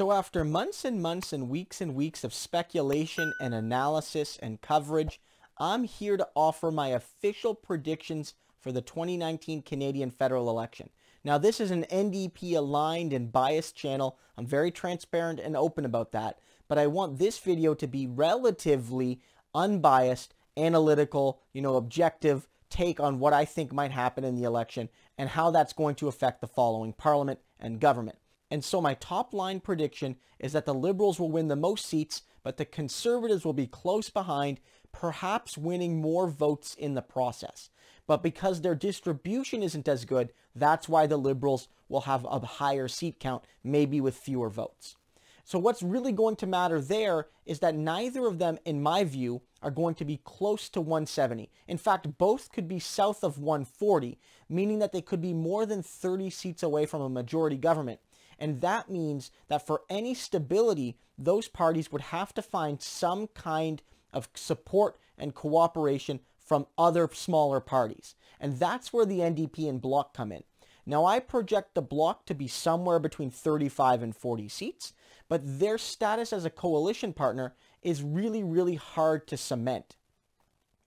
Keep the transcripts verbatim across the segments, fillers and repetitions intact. So after months and months and weeks and weeks of speculation and analysis and coverage, I'm here to offer my official predictions for the twenty nineteen Canadian federal election. Now, this is an N D P-aligned and biased channel. I'm very transparent and open about that, but I want this video to be relatively unbiased, analytical, you know, objective take on what I think might happen in the election and how that's going to affect the following parliament and government. And so my top line prediction is that the Liberals will win the most seats, but the Conservatives will be close behind, perhaps winning more votes in the process. But because their distribution isn't as good, that's why the Liberals will have a higher seat count, maybe with fewer votes. So what's really going to matter there is that neither of them, in my view, are going to be close to one seventy. In fact, both could be south of one forty, meaning that they could be more than thirty seats away from a majority government. And that means that for any stability, those parties would have to find some kind of support and cooperation from other smaller parties. And that's where the N D P and Bloc come in. Now, I project the Bloc to be somewhere between thirty-five and forty seats, but their status as a coalition partner is really, really hard to cement.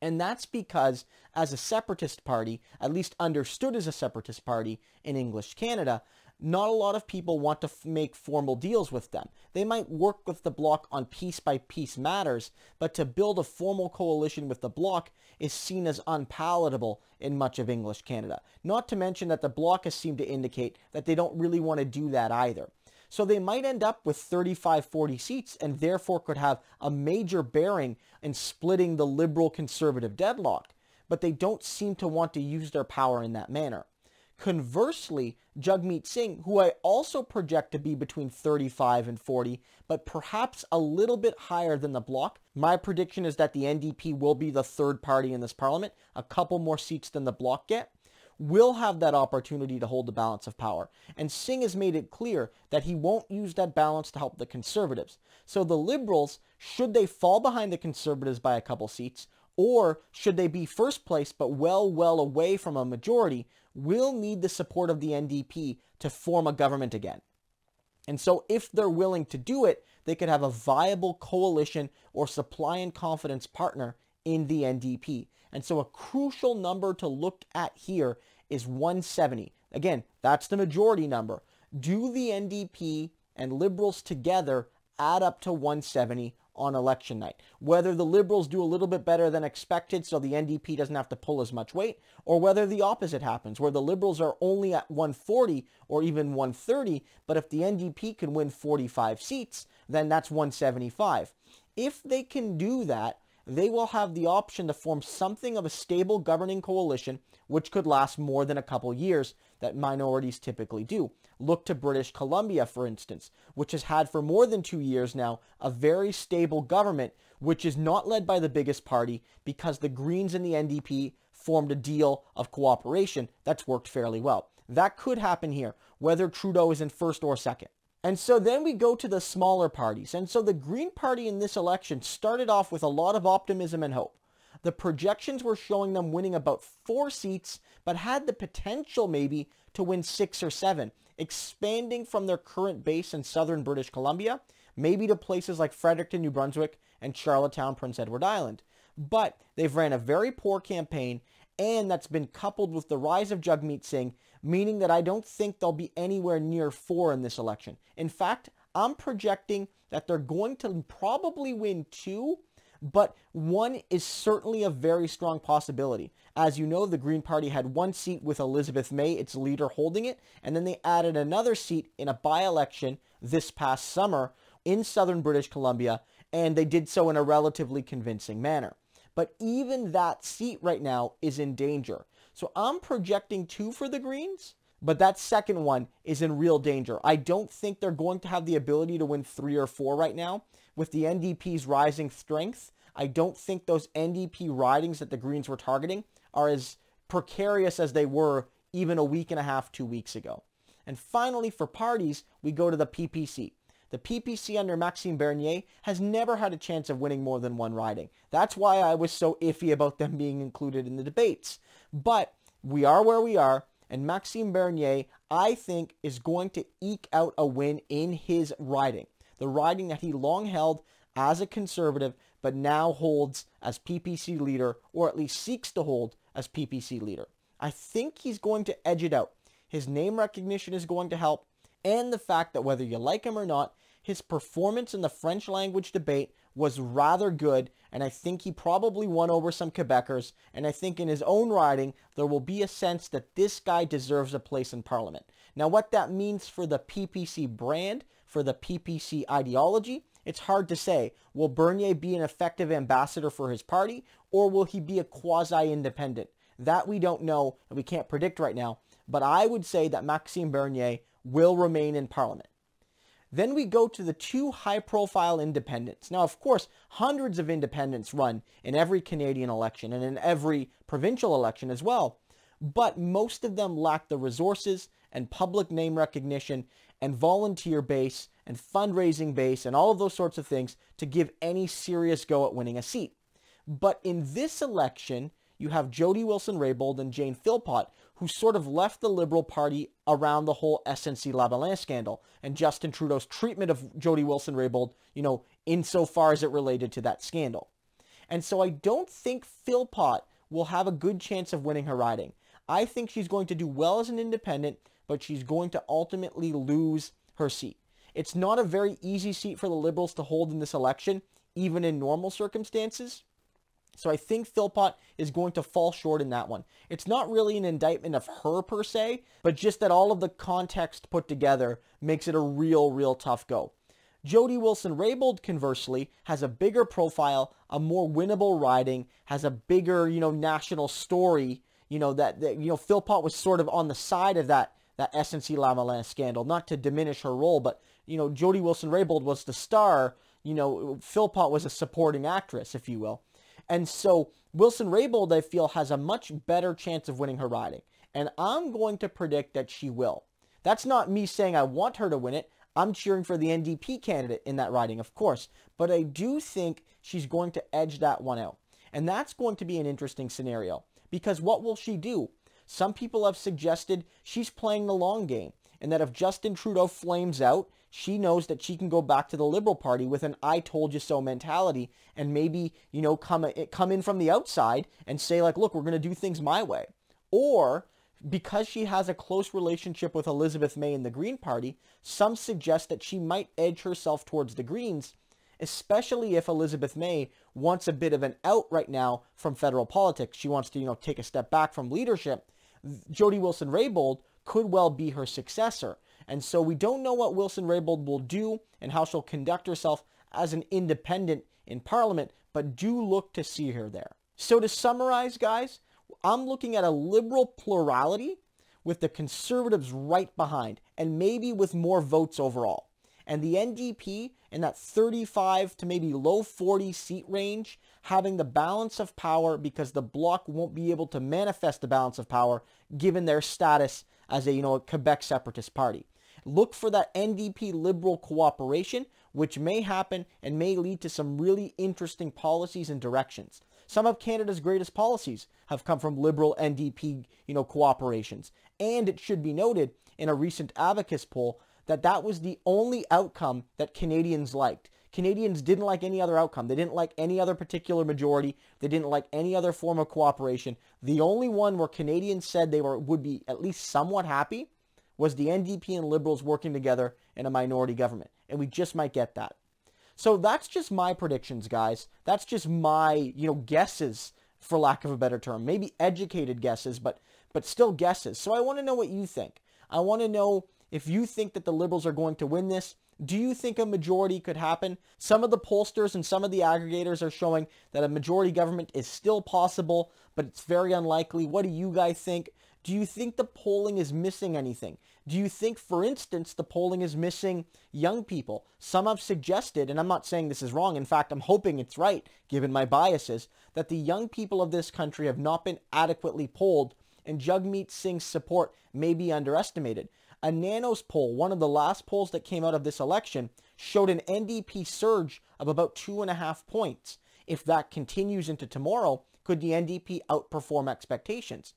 And that's because as a separatist party, at least understood as a separatist party in English Canada, not a lot of people want to f make formal deals with them. They might work with the Bloc on piece-by-piece matters, but to build a formal coalition with the Bloc is seen as unpalatable in much of English Canada. Not to mention that the Bloc has seemed to indicate that they don't really want to do that either. So they might end up with thirty-five, forty seats and therefore could have a major bearing in splitting the Liberal-Conservative deadlock, but they don't seem to want to use their power in that manner. Conversely, Jagmeet Singh, who I also project to be between thirty-five and forty, but perhaps a little bit higher than the Bloc. My prediction is that the N D P will be the third party in this parliament, a couple more seats than the Bloc get, will have that opportunity to hold the balance of power. And Singh has made it clear that he won't use that balance to help the Conservatives. So the Liberals, should they fall behind the Conservatives by a couple seats, or should they be first place but well, well away from a majority, will need the support of the N D P to form a government again. And so if they're willing to do it, they could have a viable coalition or supply and confidence partner in the N D P. And so a crucial number to look at here is one seventy. Again, that's the majority number. Do the N D P and Liberals together add up to one seventy on election night? Whether the Liberals do a little bit better than expected so the N D P doesn't have to pull as much weight, or whether the opposite happens where the Liberals are only at one forty or even one thirty, but if the N D P can win forty-five seats, then that's one seventy-five. If they can do that, they will have the option to form something of a stable governing coalition, which could last more than a couple years that minorities typically do. Look to British Columbia, for instance, which has had for more than two years now a very stable government, which is not led by the biggest party because the Greens and the N D P formed a deal of cooperation that's worked fairly well. That could happen here, whether Trudeau is in first or second. And so then we go to the smaller parties. And so the Green Party in this election started off with a lot of optimism and hope. The projections were showing them winning about four seats, but had the potential maybe to win six or seven, expanding from their current base in southern British Columbia, maybe to places like Fredericton, New Brunswick, and Charlottetown, Prince Edward Island. But they've ran a very poor campaign, and that's been coupled with the rise of Jagmeet Singh, meaning that I don't think they'll be anywhere near four in this election. In fact, I'm projecting that they're going to probably win two, but one is certainly a very strong possibility. As you know, the Green Party had one seat with Elizabeth May, its leader, holding it, and then they added another seat in a by-election this past summer in southern British Columbia, and they did so in a relatively convincing manner. But even that seat right now is in danger. So I'm projecting two for the Greens, but that second one is in real danger. I don't think they're going to have the ability to win three or four right now. With the N D P's rising strength, I don't think those N D P ridings that the Greens were targeting are as precarious as they were even a week and a half, two weeks ago. And finally, for parties, we go to the P P C. The P P C under Maxime Bernier has never had a chance of winning more than one riding. That's why I was so iffy about them being included in the debates. But we are where we are. And Maxime Bernier, I think, is going to eke out a win in his riding. The riding that he long held as a Conservative, but now holds as P P C leader, or at least seeks to hold as P P C leader. I think he's going to edge it out. His name recognition is going to help, and the fact that whether you like him or not, his performance in the French language debate was rather good, and I think he probably won over some Quebecers, and I think in his own riding, there will be a sense that this guy deserves a place in Parliament. Now, what that means for the P P C brand, for the P P C ideology, it's hard to say. Will Bernier be an effective ambassador for his party, or will he be a quasi-independent? That we don't know, and we can't predict right now, but I would say that Maxime Bernier will remain in Parliament. Then we go to the two high-profile independents. Now, of course, hundreds of independents run in every Canadian election and in every provincial election as well, but most of them lack the resources and public name recognition and volunteer base and fundraising base and all of those sorts of things to give any serious go at winning a seat. But in this election, you have Jody Wilson-Raybould and Jane Philpott, who sort of left the Liberal Party around the whole S N C-Lavalin scandal and Justin Trudeau's treatment of Jody Wilson-Raybould, you know, insofar as it related to that scandal. And so I don't think Philpott will have a good chance of winning her riding. I think she's going to do well as an independent, but she's going to ultimately lose her seat. It's not a very easy seat for the Liberals to hold in this election, even in normal circumstances. So I think Philpott is going to fall short in that one. It's not really an indictment of her per se, but just that all of the context put together makes it a real, real tough go. Jody Wilson-Raybould, conversely, has a bigger profile, a more winnable riding, has a bigger, you know, national story. You know, that, that you know, Philpott was sort of on the side of that, that S N C-Lavalin scandal, not to diminish her role, but, you know, Jody Wilson-Raybould was the star. You know, Philpott was a supporting actress, if you will. And so Wilson-Raybould, I feel, has a much better chance of winning her riding. And I'm going to predict that she will. That's not me saying I want her to win it. I'm cheering for the N D P candidate in that riding, of course. But I do think she's going to edge that one out. And that's going to be an interesting scenario. Because what will she do? Some people have suggested she's playing the long game. And that if Justin Trudeau flames out, she knows that she can go back to the Liberal Party with an I told you so mentality and maybe, you know, come, come in from the outside and say like, look, we're going to do things my way. Or because she has a close relationship with Elizabeth May and the Green Party, some suggest that she might edge herself towards the Greens, especially if Elizabeth May wants a bit of an out right now from federal politics. She wants to, you know, take a step back from leadership. Jody Wilson-Raybould could well be her successor. And so we don't know what Wilson-Raybould will do and how she'll conduct herself as an independent in Parliament, but do look to see her there. So to summarize, guys, I'm looking at a Liberal plurality with the Conservatives right behind and maybe with more votes overall. And the N D P in that thirty-five to maybe low forty seat range, having the balance of power because the bloc won't be able to manifest the balance of power given their status as a, you know, a Quebec separatist party. Look for that N D P Liberal cooperation, which may happen and may lead to some really interesting policies and directions. Some of Canada's greatest policies have come from Liberal N D P, you know, cooperations. And it should be noted in a recent Abacus poll that that was the only outcome that Canadians liked. Canadians didn't like any other outcome. They didn't like any other particular majority. They didn't like any other form of cooperation. The only one where Canadians said they were would be at least somewhat happy was the N D P and Liberals working together in a minority government. And we just might get that. So that's just my predictions, guys. That's just my, you know, guesses, for lack of a better term. Maybe educated guesses, but, but still guesses. So I want to know what you think. I want to know if you think that the Liberals are going to win this. Do you think a majority could happen? Some of the pollsters and some of the aggregators are showing that a majority government is still possible, but it's very unlikely. What do you guys think? Do you think the polling is missing anything? Do you think, for instance, the polling is missing young people? Some have suggested, and I'm not saying this is wrong, in fact, I'm hoping it's right, given my biases, that the young people of this country have not been adequately polled, and Jagmeet Singh's support may be underestimated. A Nanos poll, one of the last polls that came out of this election, showed an N D P surge of about two and a half points. If that continues into tomorrow, could the N D P outperform expectations?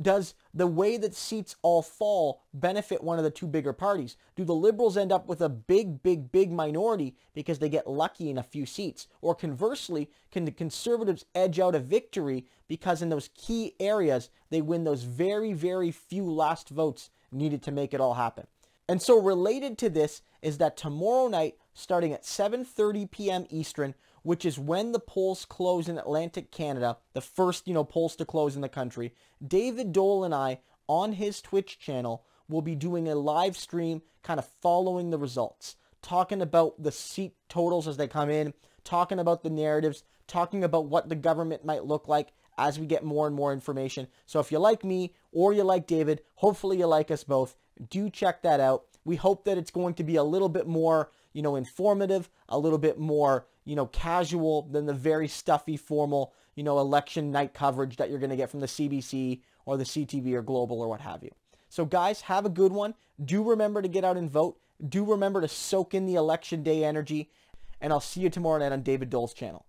Does the way that seats all fall benefit one of the two bigger parties? Do the Liberals end up with a big, big, big minority because they get lucky in a few seats? Or conversely, can the Conservatives edge out a victory because in those key areas, they win those very, very few last votes needed to make it all happen? And so related to this is that tomorrow night, starting at seven thirty p m Eastern, which is when the polls close in Atlantic Canada, the first, you know, polls to close in the country, David Dole and I, on his Twitch channel, will be doing a live stream kind of following the results, talking about the seat totals as they come in, talking about the narratives, talking about what the government might look like as we get more and more information. So if you like me or you like David, hopefully you like us both, do check that out. We hope that it's going to be a little bit more, you know, informative, a little bit more, you know, casual than the very stuffy, formal, you know, election night coverage that you're going to get from the C B C or the C T V or Global or what have you. So guys, have a good one. Do remember to get out and vote. Do remember to soak in the election day energy. And I'll see you tomorrow night on David Dole's channel.